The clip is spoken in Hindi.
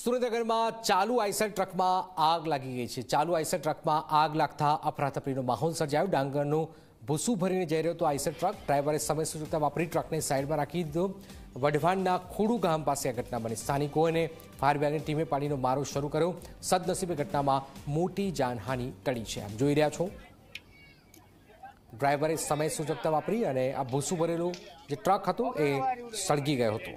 સુરેન્દ્રનગર में चालू आईसर ट्रक में आग लगी गई है। चालू आईसर ट्रक में आग लगता अफरातफरी माहौल सर्जायो। डांगरनो भूसू भरीने जई रह्यो तो आईसर ट्रक ड्राइवरे समय सूचकता वापरी ट्रक ने साइड में राखी दीधो। वढवाणना खोडू गाम पास आ घटना बनी। स्थानिकों ने फायर ब्रिगेडनी टीमें पानीनो मारो शुरू कर्यो। सदनसीबे घटना में मोटी जानहानि टळी है। आप जोई रह्या छो ड्राइवरे समय सूचकता वापरी और आ भूसू भरेलो जे ट्रक हतो ए सळगी गयो हतो।